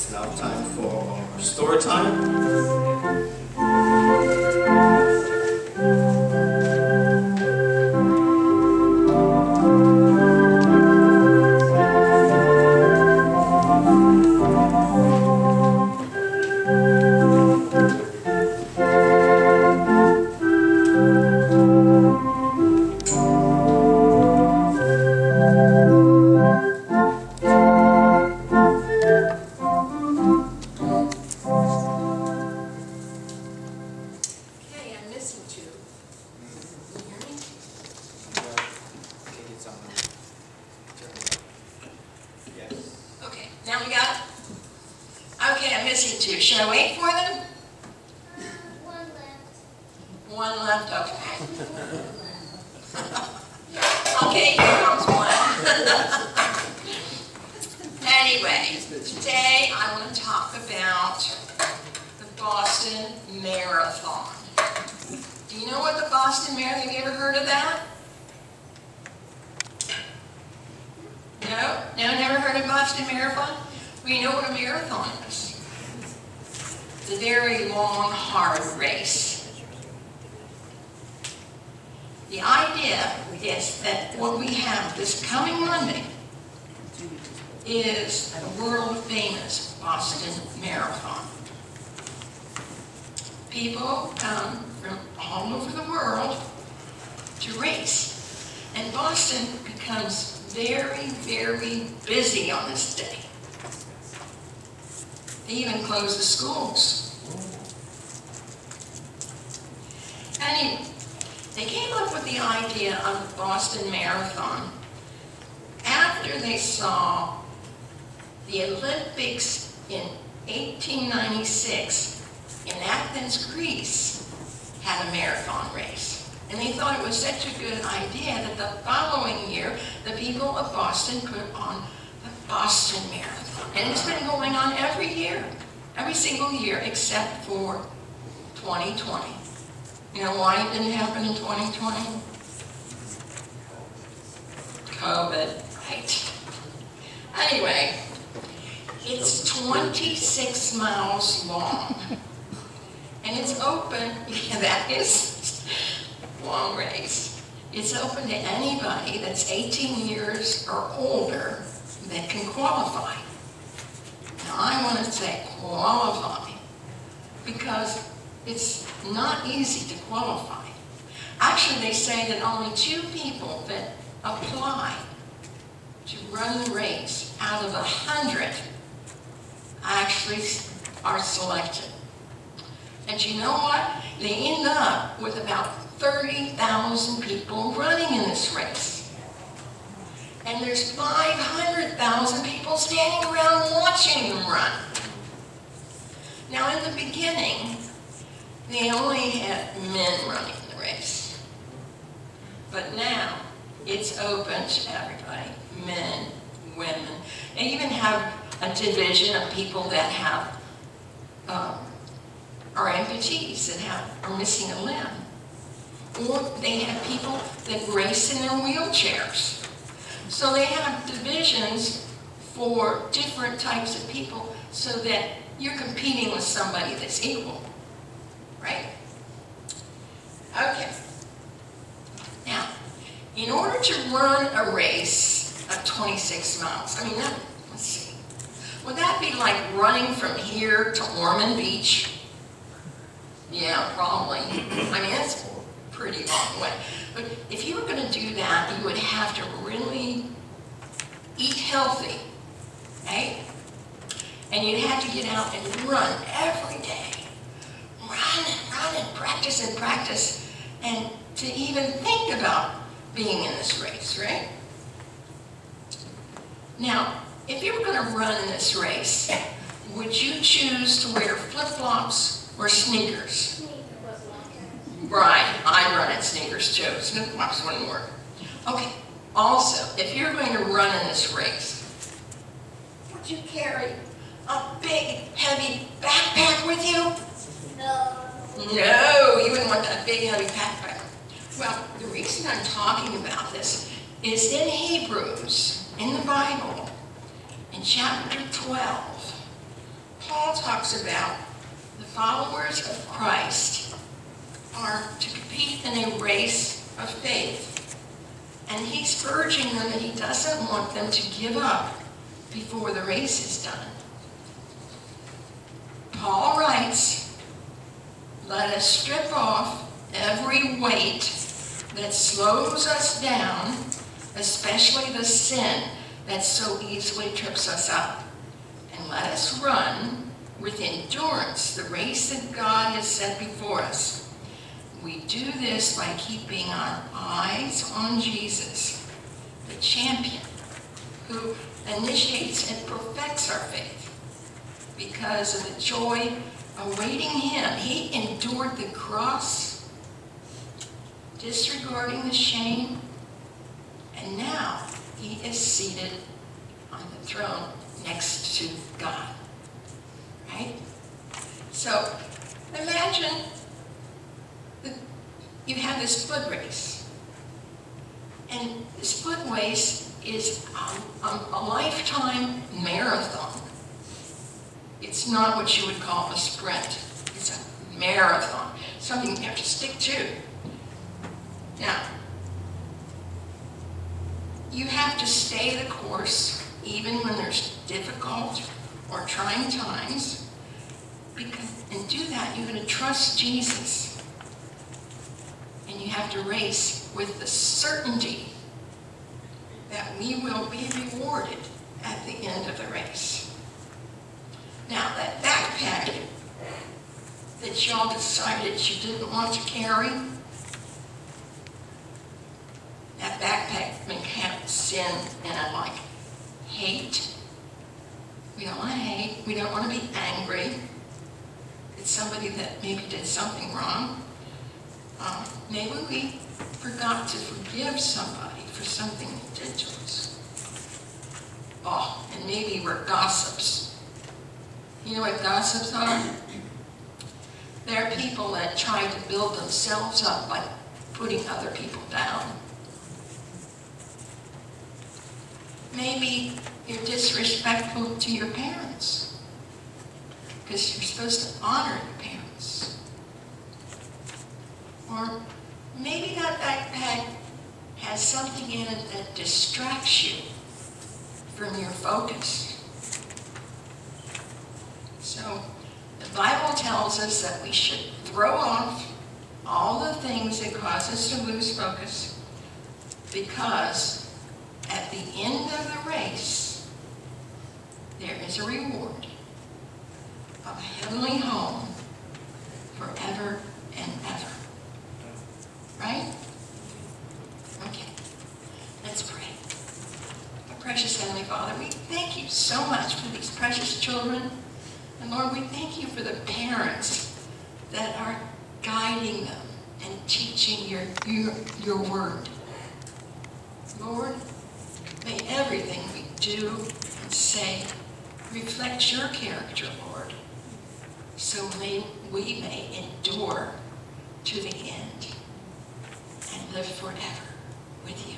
It's now time for story time. Now we got it? Okay, I'm missing two. Should I wait for them? One left. One left, okay. Okay, here comes one. Anyway, today I want to talk about the Boston Marathon. Do you know what the Boston Marathon, have you ever heard of that? No? No, never heard of Boston Marathon? Well, you know what a marathon is. It's a very long, hard race. The idea is that what we have this coming Monday is the world-famous Boston Marathon. People come from all over the world to race, and Boston becomes very, very busy on this day. They even close the schools. Anyway, they came up with the idea of the Boston Marathon after they saw the Olympics in 1896 in Athens, Greece, had a marathon race. And they thought it was such a good idea that the following year, the people of Boston put on the Boston Marathon. And it's been going on every year, every single year, except for 2020. You know why it didn't happen in 2020? COVID, right. Anyway, it's 26 miles long. And it's open, yeah, that is. Long race. It's open to anybody that's 18 years or older that can qualify. Now I want to say qualify because it's not easy to qualify. Actually, they say that only 2 people that apply to run the race out of 100 actually are selected. And you know what? They end up with about 30,000 people running in this race. And there's 500,000 people standing around watching them run. Now in the beginning, they only had men running the race. But now, it's open to everybody. Men, women. They even have a division of people that have, are amputees and are missing a limb. Or they have people that race in their wheelchairs. So they have divisions for different types of people so that you're competing with somebody that's equal, right? Okay. Now, in order to run a race of 26 miles, I mean, let's see. Would that be like running from here to Ormond Beach? Yeah, probably. I mean, that's pretty long way. But if you were going to do that, you would have to really eat healthy, okay? And you'd have to get out and run every day. Run and run and practice and practice. And to even think about being in this race, right? Now, if you were going to run in this race, would you choose to wear flip-flops or sneakers? Right, I run in sneakers too. Flip-flops wouldn't work. Okay, also, if you're going to run in this race, would you carry a big, heavy backpack with you? No. No, you wouldn't want that big, heavy backpack. Well, the reason I'm talking about this is in Hebrews, in the Bible, in chapter 12, Paul talks about the followers of Christ are to compete in a race of faith. And he's urging them, and he doesn't want them to give up before the race is done. Paul writes, "Let us strip off every weight that slows us down, especially the sin that so easily trips us up. And let us run with endurance the race that God has set before us. We do this by keeping our eyes on Jesus, the champion, who initiates and perfects our faith. Because of the joy awaiting him, he endured the cross, disregarding the shame, and now he is seated on the throne next to God." Right? So, imagine you have this foot race, and this foot race is a lifetime marathon. It's not what you would call a sprint. It's a marathon, something you have to stick to. Now, you have to stay the course even when there's difficult or trying times, because, and do that, you're going to trust Jesus. And you have to race with the certainty that we will be rewarded at the end of the race. Now, that backpack that y'all decided you didn't want to carry, that backpack may have sin in it, like hate. We don't want to hate. We don't want to be angry. It's somebody that maybe did something wrong. Maybe we forgot to forgive somebody for something they did to us. Oh, and maybe we're gossips. You know what gossips are? They're people that try to build themselves up by putting other people down. Maybe you're disrespectful to your parents because you're supposed to honor your parents. Or maybe that backpack has something in it that distracts you from your focus. So the Bible tells us that we should throw off all the things that cause us to lose focus, because at the end of the race, there is a reward of a heavenly home forever and ever. Right? Okay. Let's pray. Our precious Heavenly Father, we thank you so much for these precious children. And Lord, we thank you for the parents that are guiding them and teaching your word. Lord, may everything we do and say reflect your character, Lord. So may we endure to the end. Live forever with you.